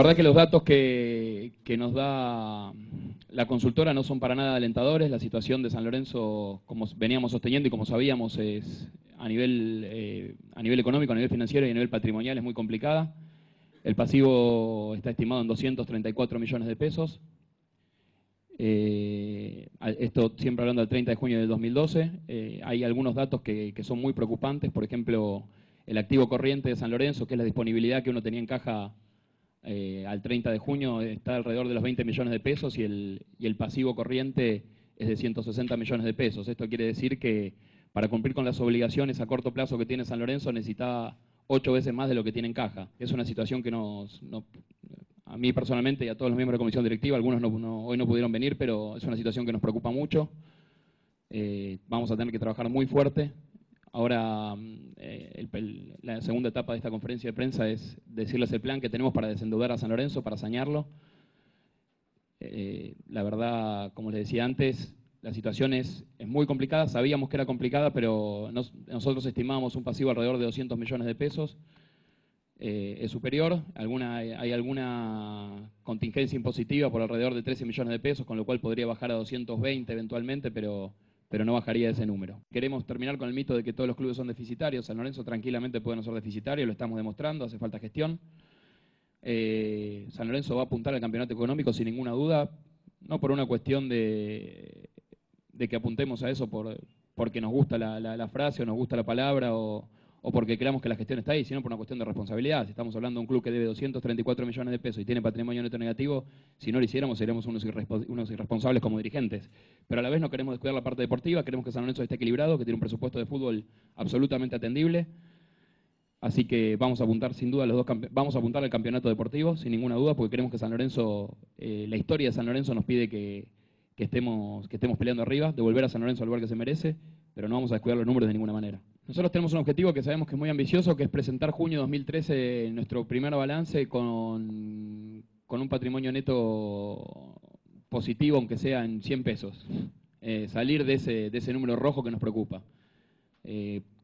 La verdad que los datos que nos da la consultora no son para nada alentadores. La situación de San Lorenzo, como veníamos sosteniendo y como sabíamos, es a nivel económico, a nivel financiero y a nivel patrimonial es muy complicada. El pasivo está estimado en 234 millones de pesos. Esto siempre hablando del 30 de junio del 2012. Hay algunos datos que son muy preocupantes. Por ejemplo, el activo corriente de San Lorenzo, que es la disponibilidad que uno tenía en caja al 30 de junio, está alrededor de los 20 millones de pesos y el pasivo corriente es de 160 millones de pesos. Esto quiere decir que para cumplir con las obligaciones a corto plazo que tiene San Lorenzo necesita 8 veces más de lo que tiene en caja. Es una situación que a mí personalmente y a todos los miembros de la comisión directiva, algunos hoy no pudieron venir, pero es una situación que nos preocupa mucho. Vamos a tener que trabajar muy fuerte. Ahora, la segunda etapa de esta conferencia de prensa es decirles el plan que tenemos para desendeudar a San Lorenzo, para sanearlo. La verdad, como les decía antes, la situación es muy complicada. Sabíamos que era complicada, pero nosotros estimábamos un pasivo alrededor de 200 millones de pesos. Es superior. Hay alguna contingencia impositiva por alrededor de 13 millones de pesos, con lo cual podría bajar a 220 eventualmente, pero no bajaría ese número. Queremos terminar con el mito de que todos los clubes son deficitarios. San Lorenzo tranquilamente puede no ser deficitario, lo estamos demostrando, hace falta gestión. San Lorenzo va a apuntar al campeonato económico sin ninguna duda, no por una cuestión de que apuntemos a eso porque nos gusta la frase o nos gusta la palabra o porque creamos que la gestión está ahí, sino por una cuestión de responsabilidad. Si estamos hablando de un club que debe 234 millones de pesos y tiene patrimonio neto negativo, si no lo hiciéramos seríamos unos irresponsables como dirigentes. Pero a la vez no queremos descuidar la parte deportiva, queremos que San Lorenzo esté equilibrado, que tiene un presupuesto de fútbol absolutamente atendible. Así que vamos a apuntar sin duda vamos a apuntar al campeonato deportivo, sin ninguna duda, porque queremos que San Lorenzo, la historia de San Lorenzo nos pide que estemos peleando arriba, devolver a San Lorenzo al lugar que se merece, pero no vamos a descuidar los números de ninguna manera. Nosotros tenemos un objetivo que sabemos que es muy ambicioso, que es presentar junio 2013 nuestro primer balance con un patrimonio neto positivo, aunque sea en 100 pesos. Salir de ese número rojo que nos preocupa.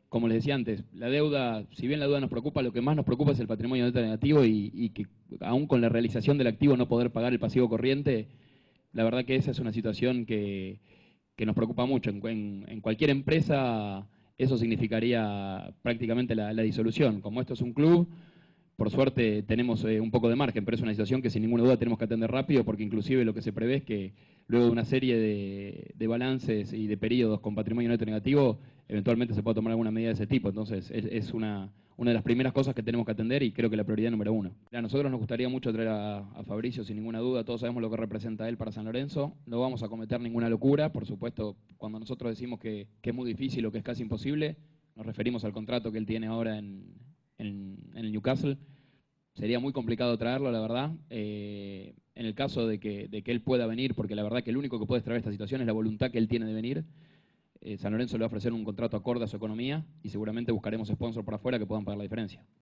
Como les decía antes, la deuda, si bien la deuda nos preocupa, lo que más nos preocupa es el patrimonio neto negativo y que aún con la realización del activo no poder pagar el pasivo corriente. La verdad que esa es una situación que nos preocupa mucho. En cualquier empresa eso significaría prácticamente la disolución. Como esto es un club, por suerte tenemos un poco de margen, pero es una situación que sin ninguna duda tenemos que atender rápido, porque inclusive lo que se prevé es que luego de una serie de balances y de periodos con patrimonio neto negativo, eventualmente se pueda tomar alguna medida de ese tipo. Entonces es una de las primeras cosas que tenemos que atender y creo que la prioridad número uno. A nosotros nos gustaría mucho traer a Fabricio, sin ninguna duda. Todos sabemos lo que representa él para San Lorenzo. No vamos a cometer ninguna locura. Por supuesto, cuando nosotros decimos que es muy difícil o que es casi imposible, nos referimos al contrato que él tiene ahora en el Newcastle. Sería muy complicado traerlo, la verdad, en el caso de que él pueda venir, porque la verdad que el único que puede traer esta situación es la voluntad que él tiene de venir. San Lorenzo le va a ofrecer un contrato acorde a su economía y seguramente buscaremos sponsors por afuera que puedan pagar la diferencia.